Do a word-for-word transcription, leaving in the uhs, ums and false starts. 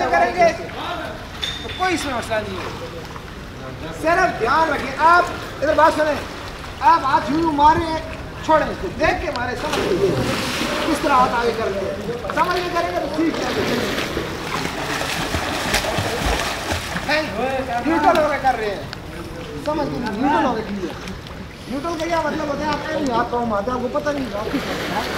ये करेंगे तो कोई इसमें मसला नहीं है। सिर्फ ध्यान रखें, आप इधर बात सुने, आप हाथ यूँ मारें छोड़ें, इसको देख के मारें, समझ लीजिए किस तरह हाथ आगे करेंगे, समझ के करेंगे तो ठीक है। न्यूट्रल होकर कर रहे हैं, समझ लीजिए न्यूट्रल होकर कीजिए। न्यूट्रल का क्या मतलब होता है, आप नहीं आता हूँ माता, आपको पता नहीं